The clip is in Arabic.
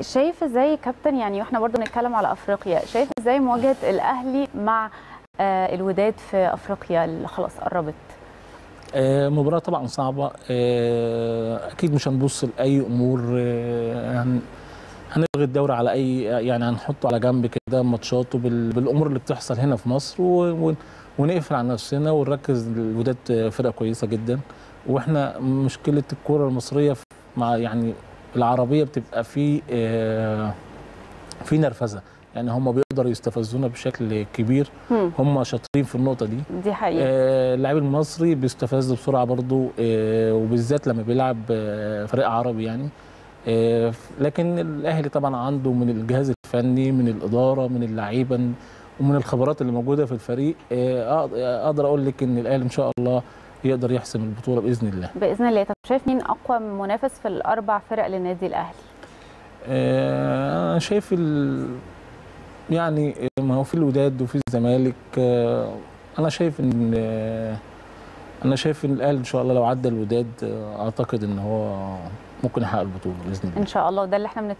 شايف ازاي كابتن، يعني واحنا برضه بنتكلم على افريقيا، شايف ازاي مواجهه الاهلي مع الوداد في افريقيا اللي خلاص قربت؟ مباراه طبعا صعبه، اكيد مش هنبص لاي امور، هنلغي الدوري على اي، يعني هنحطه على جنب كده ماتشاته بالامور اللي بتحصل هنا في مصر ونقفل على نفسنا ونركز. الوداد فرقه كويسه جدا، واحنا مشكله الكره المصريه مع يعني العربيه بتبقى في نرفزه، يعني هم بيقدروا يستفزونا بشكل كبير، هم شاطرين في النقطه دي حقيقه. اللاعب المصري بيستفز بسرعه برضو، وبالذات لما بيلعب فريق عربي يعني. لكن الاهلي طبعا عنده من الجهاز الفني، من الاداره، من اللعيبه، ومن الخبرات اللي موجوده في الفريق. اقدر اقول لك ان الاهلي ان شاء الله يقدر يحسم البطوله باذن الله. باذن الله. طب شايف مين اقوى منافس في الاربع فرق للنادي الاهلي؟ انا شايف يعني ما هو في الوداد وفي الزمالك. انا شايف ان الاهلي ان شاء الله لو عدى الوداد اعتقد ان هو ممكن يحقق البطوله باذن الله. ان شاء الله، وده اللي احنا